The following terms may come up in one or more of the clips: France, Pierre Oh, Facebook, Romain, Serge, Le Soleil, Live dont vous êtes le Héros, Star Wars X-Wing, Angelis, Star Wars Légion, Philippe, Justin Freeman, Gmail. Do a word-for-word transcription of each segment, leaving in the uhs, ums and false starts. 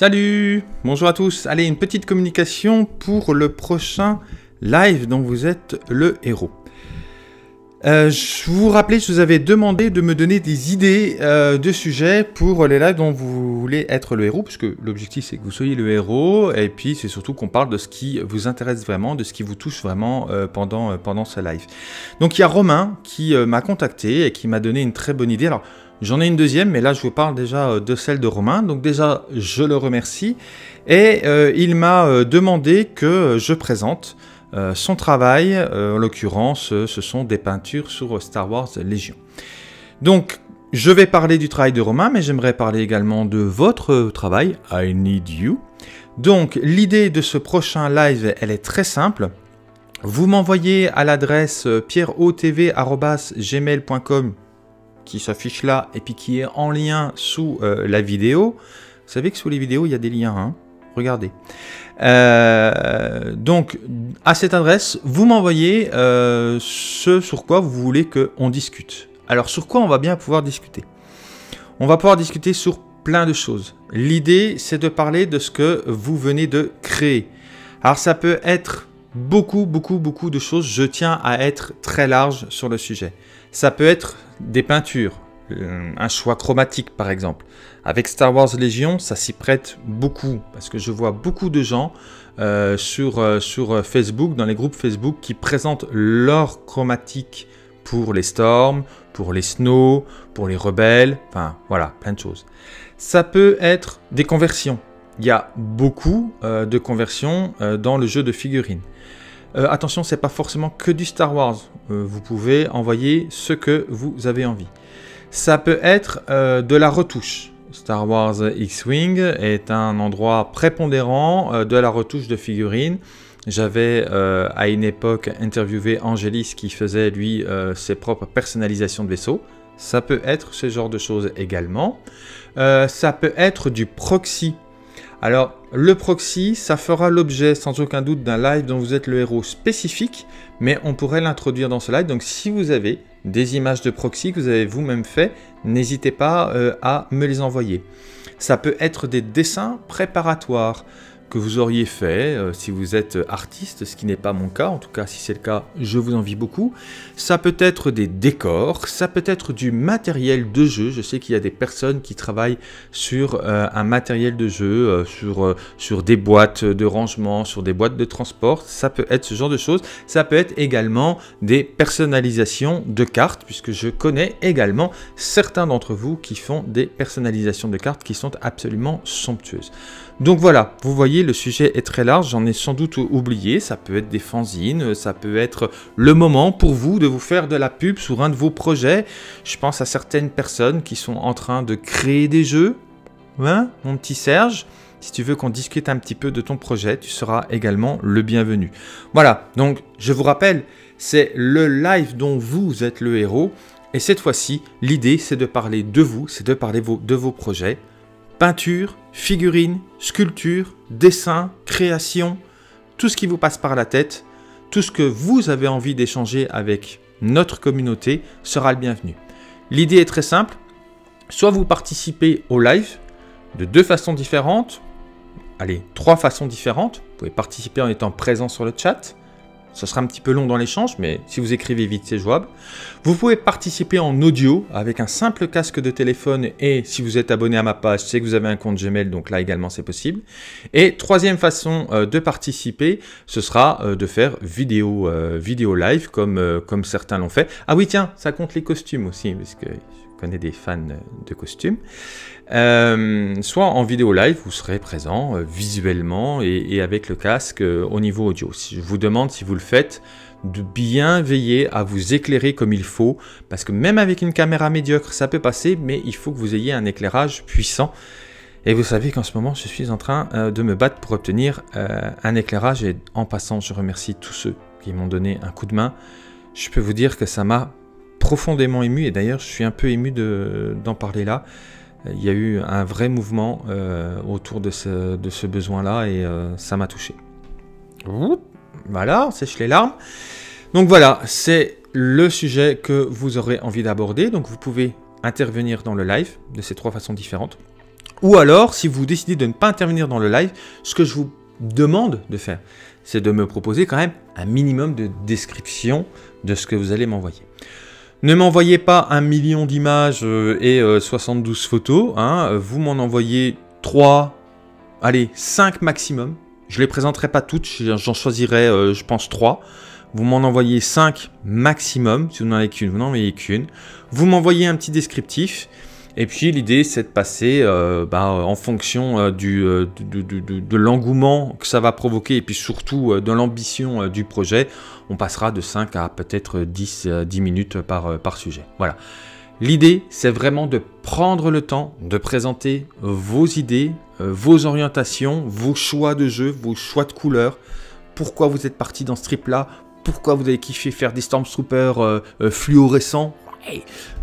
Salut, bonjour à tous. Allez, une petite communication pour le prochain live dont vous êtes le héros. Euh, je vous rappelais, je vous avais demandé de me donner des idées euh, de sujets pour les lives dont vous voulez être le héros, puisque l'objectif c'est que vous soyez le héros, et puis c'est surtout qu'on parle de ce qui vous intéresse vraiment, de ce qui vous touche vraiment euh, pendant, euh, pendant ce live. Donc il y a Romain qui euh, m'a contacté et qui m'a donné une très bonne idée. Alors, j'en ai une deuxième, mais là je vous parle déjà de celle de Romain, donc déjà je le remercie, et euh, il m'a demandé que je présente euh, son travail, euh, en l'occurrence ce sont des peintures sur Star Wars Légion. Donc je vais parler du travail de Romain, mais j'aimerais parler également de votre travail, I Need You. Donc l'idée de ce prochain live, elle est très simple. Vous m'envoyez à l'adresse pierre oh t v arobase gmail point com qui s'affiche là et puis qui est en lien sous euh, la vidéo. Vous savez que sous les vidéos il y a des liens, hein, regardez. Euh, donc à cette adresse vous m'envoyez euh, ce sur quoi vous voulez qu'on discute. Alors sur quoi on va bien pouvoir discuter? On va pouvoir discuter sur plein de choses. L'idée c'est de parler de ce que vous venez de créer. Alors ça peut être beaucoup beaucoup beaucoup de choses, je tiens à être très large sur le sujet. Ça peut être des peintures, un choix chromatique par exemple. Avec Star Wars Légion, ça s'y prête beaucoup parce que je vois beaucoup de gens euh, sur, euh, sur Facebook, dans les groupes Facebook, qui présentent leur chromatique pour les Storms, pour les Snow, pour les Rebelles, enfin voilà, plein de choses. Ça peut être des conversions. Il y a beaucoup euh, de conversions euh, dans le jeu de figurines. Euh, attention, c'est pas forcément que du Star Wars. Euh, vous pouvez envoyer ce que vous avez envie. Ça peut être euh, de la retouche. Star Wars X-Wing est un endroit prépondérant euh, de la retouche de figurines. J'avais euh, à une époque interviewé Angelis qui faisait lui euh, ses propres personnalisations de vaisseaux. Ça peut être ce genre de choses également. Euh, ça peut être du proxy. Alors, le proxy, ça fera l'objet sans aucun doute d'un live dont vous êtes le héros spécifique, mais on pourrait l'introduire dans ce live. Donc, si vous avez des images de proxy que vous avez vous-même fait, n'hésitez pas euh, à me les envoyer. Ça peut être des dessins préparatoires que vous auriez fait euh, si vous êtes artiste, ce qui n'est pas mon cas. En tout cas, si c'est le cas, je vous envie beaucoup. Ça peut être des décors, ça peut être du matériel de jeu. Je sais qu'il y a des personnes qui travaillent sur euh, un matériel de jeu, euh, sur, euh, sur des boîtes de rangement, sur des boîtes de transport. Ça peut être ce genre de choses. Ça peut être également des personnalisations de cartes, puisque je connais également certains d'entre vous qui font des personnalisations de cartes qui sont absolument somptueuses. Donc voilà, vous voyez, le sujet est très large, j'en ai sans doute oublié, ça peut être des fanzines, ça peut être le moment pour vous de vous faire de la pub sur un de vos projets. Je pense à certaines personnes qui sont en train de créer des jeux, hein, mon petit Serge. Si tu veux qu'on discute un petit peu de ton projet, tu seras également le bienvenu. Voilà, donc je vous rappelle, c'est le live dont vous êtes le héros, et cette fois-ci, l'idée c'est de parler de vous, c'est de parler vos, de vos projets. Peinture, figurines, sculptures, dessins, créations, tout ce qui vous passe par la tête, tout ce que vous avez envie d'échanger avec notre communauté sera le bienvenu. L'idée est très simple, soit vous participez au live de deux façons différentes, allez, trois façons différentes. Vous pouvez participer en étant présent sur le chat, ce sera un petit peu long dans l'échange, mais si vous écrivez vite, c'est jouable. Vous pouvez participer en audio avec un simple casque de téléphone et si vous êtes abonné à ma page, c'est que vous avez un compte Gmail, donc là également c'est possible. Et troisième façon euh, de participer, ce sera euh, de faire vidéo, euh, vidéo live comme, euh, comme certains l'ont fait. Ah oui, tiens, ça compte les costumes aussi, parce que je connais des fans de costumes. Euh, soit en vidéo live, vous serez présent euh, visuellement et, et avec le casque euh, au niveau audio. Je vous demande, si vous le faites, de bien veiller à vous éclairer comme il faut, parce que même avec une caméra médiocre, ça peut passer, mais il faut que vous ayez un éclairage puissant. Et vous savez qu'en ce moment, je suis en train euh, de me battre pour obtenir euh, un éclairage. Et en passant, je remercie tous ceux qui m'ont donné un coup de main. Je peux vous dire que ça m'a profondément ému, et d'ailleurs, je suis un peu ému de, d'en parler là. Il y a eu un vrai mouvement euh, autour de ce, de ce besoin-là et euh, ça m'a touché. Voilà, on sèche les larmes. Donc voilà, c'est le sujet que vous aurez envie d'aborder. Donc vous pouvez intervenir dans le live de ces trois façons différentes. Ou alors, si vous décidez de ne pas intervenir dans le live, ce que je vous demande de faire, c'est de me proposer quand même un minimum de description de ce que vous allez m'envoyer. Ne m'envoyez pas un million d'images et soixante-douze photos, hein. Vous m'en envoyez trois, allez, cinq maximum. Je ne les présenterai pas toutes, j'en choisirai, euh, je pense, trois. Vous m'en envoyez cinq maximum, si vous n'en avez qu'une, vous n'en envoyez qu'une. Vous m'envoyez un petit descriptif. Et puis l'idée, c'est de passer euh, bah, en fonction euh, du, euh, du, du, du, de l'engouement que ça va provoquer et puis surtout euh, de l'ambition euh, du projet, on passera de cinq à peut-être dix, dix minutes par, euh, par sujet. Voilà. L'idée, c'est vraiment de prendre le temps de présenter vos idées, euh, vos orientations, vos choix de jeu, vos choix de couleurs, pourquoi vous êtes parti dans ce trip-là, pourquoi vous avez kiffé faire des Stormtroopers euh, euh, fluorescents.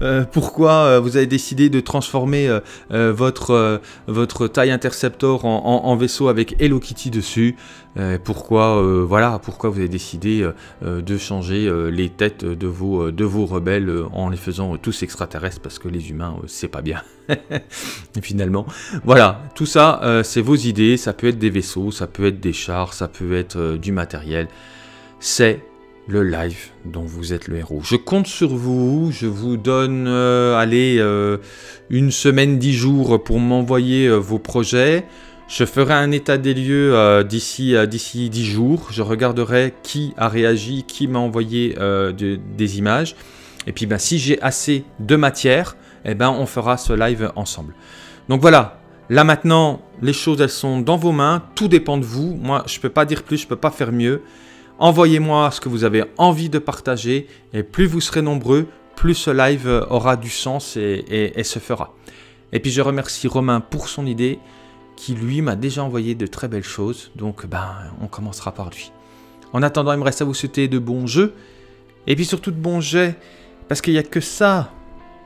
Euh, pourquoi euh, vous avez décidé de transformer euh, euh, votre, euh, votre TIE Interceptor en, en, en vaisseau avec Hello Kitty dessus, euh, pourquoi, euh, voilà, pourquoi vous avez décidé euh, de changer euh, les têtes de vos, de vos rebelles euh, en les faisant euh, tous extraterrestres parce que les humains, euh, c'est pas bien. Et finalement, voilà, tout ça, euh, c'est vos idées, ça peut être des vaisseaux, ça peut être des chars, ça peut être euh, du matériel, c'est le live dont vous êtes le héros. Je compte sur vous, je vous donne, euh, allez, euh, une semaine, dix jours pour m'envoyer euh, vos projets. Je ferai un état des lieux euh, d'ici euh, d'ici dix jours. Je regarderai qui a réagi, qui m'a envoyé euh, de, des images. Et puis, ben, si j'ai assez de matière, eh ben, on fera ce live ensemble. Donc voilà. Là maintenant, les choses, elles sont dans vos mains. Tout dépend de vous. Moi, je peux pas dire plus, je peux pas faire mieux. Envoyez-moi ce que vous avez envie de partager et plus vous serez nombreux, plus ce live aura du sens et, et, et se fera. Et puis je remercie Romain pour son idée qui lui m'a déjà envoyé de très belles choses. Donc ben, on commencera par lui. En attendant, il me reste à vous souhaiter de bons jeux et puis surtout de bons jets parce qu'il n'y a que ça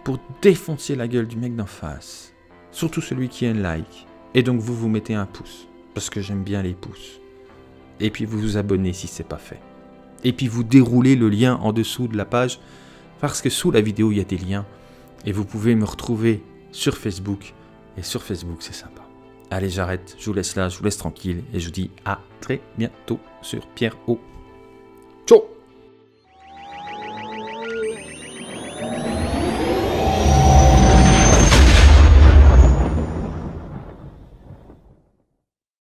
pour défoncer la gueule du mec d'en face. Surtout celui qui a un like. Et donc vous vous mettez un pouce parce que j'aime bien les pouces. Et puis vous vous abonnez si ce n'est pas fait. Et puis vous déroulez le lien en dessous de la page, parce que sous la vidéo, il y a des liens. Et vous pouvez me retrouver sur Facebook. Et sur Facebook, c'est sympa. Allez, j'arrête, je vous laisse là, je vous laisse tranquille. Et je vous dis à très bientôt sur Pierre Oh. Ciao!